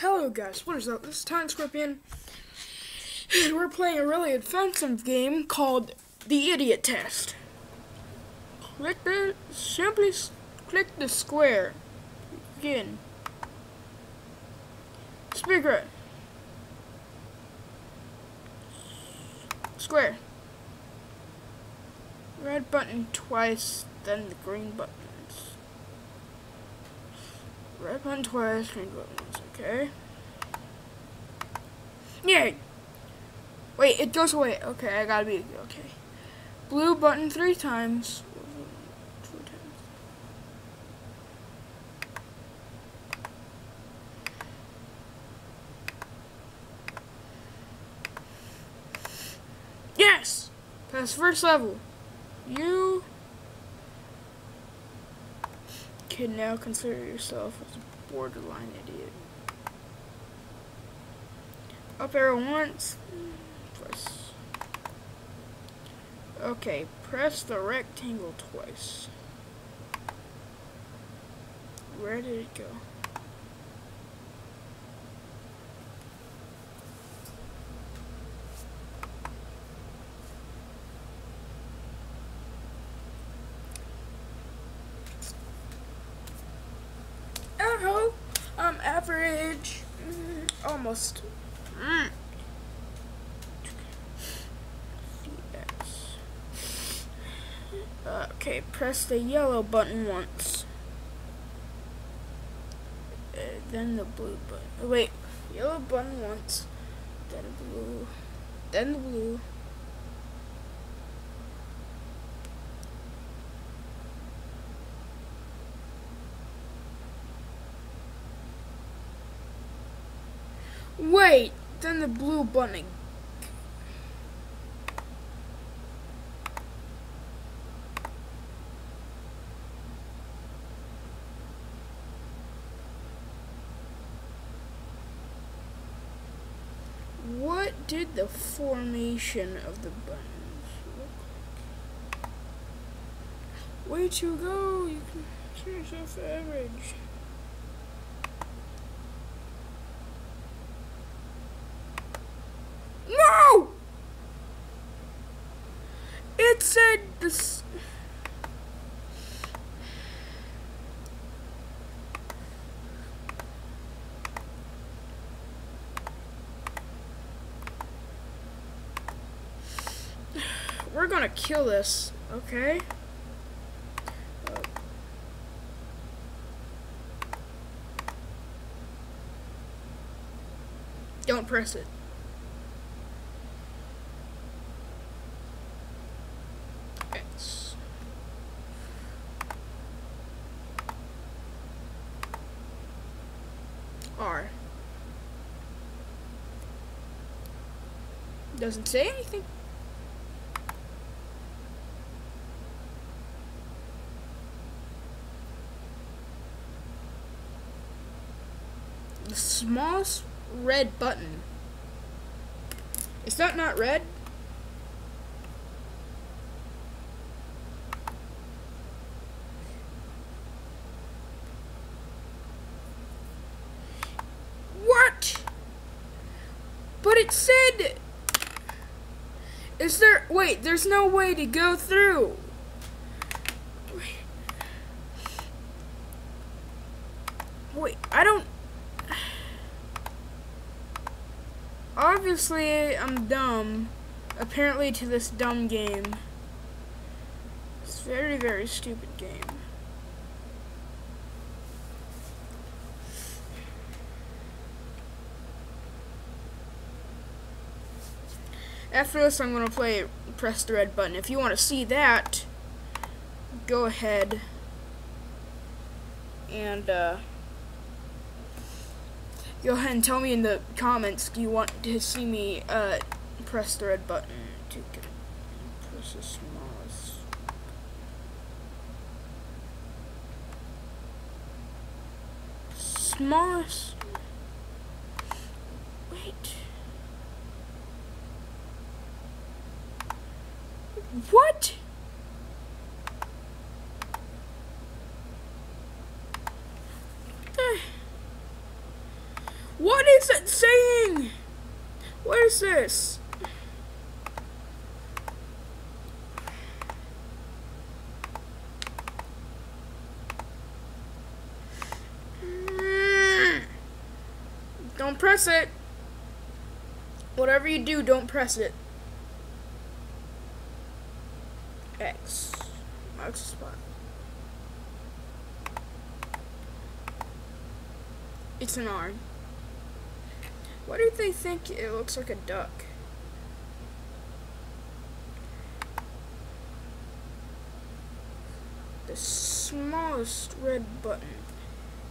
Hello guys, what is up? This is Time Scorpion, and we're playing a really offensive game called the Idiot Test. Simply click the square. Begin. Speaker. Square. Red button twice, then the green buttons. Red button twice, green buttons, okay. Yay! Wait, it goes away. Okay, I gotta be, okay. Blue button three times. Yes! Pass first level. You can now consider yourself as a borderline idiot. Up arrow once. Twice. Okay, press the rectangle twice. Where did it go? Average, almost. Okay, press the yellow button once. Then the blue button. Wait, yellow button once. Then blue. Then the blue. Wait, then the blue button. What did the formation of the buttons look like? Way to go, you can consider yourself average. No! It said this. We're gonna kill this, okay? Don't press it. R. Doesn't say anything. The smallest red button. Is that not red? But it said, is there, wait, there's no way to go through. Wait, I don't, obviously I'm dumb, apparently, to this dumb game. It's a very, very stupid game. After this, I'm going to play press the red button. If you want to see that, go ahead and tell me in the comments, do you want to see me press the red button to get it? Press the smallest. Smallest. Wait. What? What is it saying? What is this? Don't press it. Whatever you do, don't press it. X marks the spot. It's an R. Why do they think it looks like a duck? The smallest red button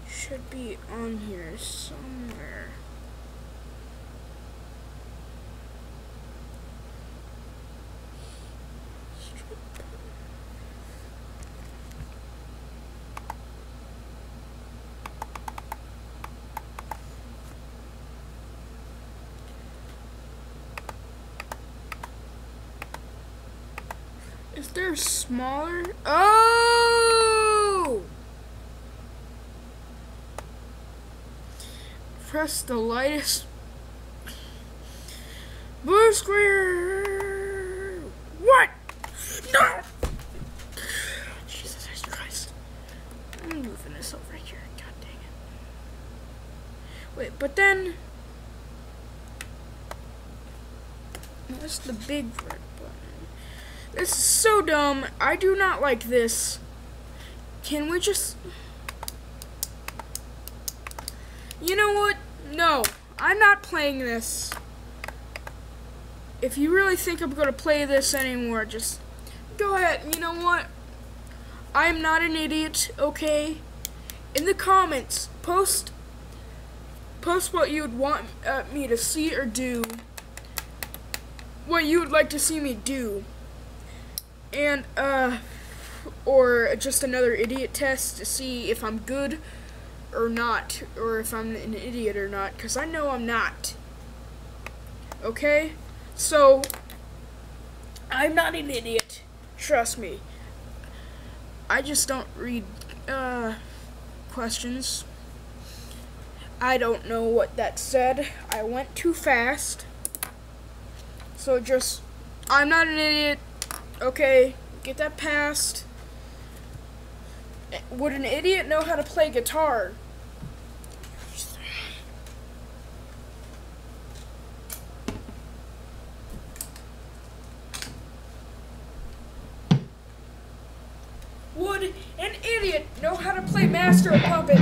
should be on here somewhere. Is there a smaller? Oh! Press the lightest blue square. What? No! Jesus Christ! I'm moving this over here. God dang it! Wait, but then that's the big red button. This is so dumb. I do not like this. Can we just... You know what? No. I'm not playing this. If you really think I'm going to play this anymore, just go ahead. You know what? I'm not an idiot, okay? In the comments, post what you'd want me to see or do. What you would like to see me do. And, or just another idiot test to see if I'm good or not, or if I'm an idiot or not, because I know I'm not. Okay? So, I'm not an idiot. Trust me. I just don't read, questions. I don't know what that said. I went too fast. So just, I'm not an idiot. Okay, get that passed. Would an idiot know how to play guitar? Would an idiot know how to play Master of Puppets?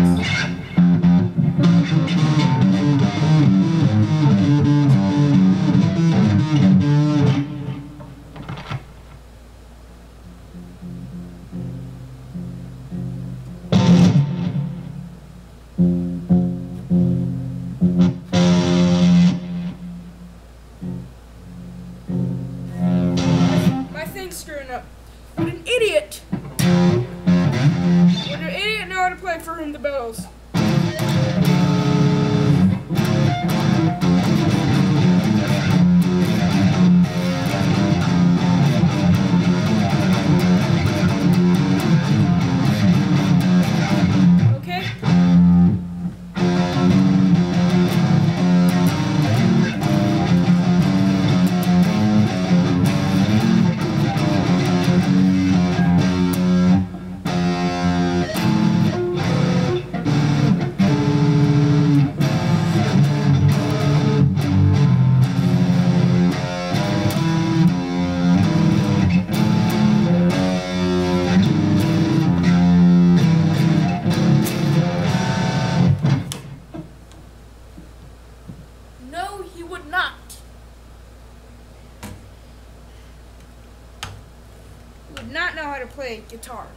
Not know how to play guitar.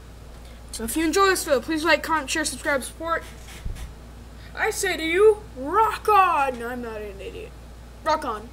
So if you enjoy this video, please like, comment, share, subscribe, support. I say to you, rock on! I'm not an idiot. Rock on.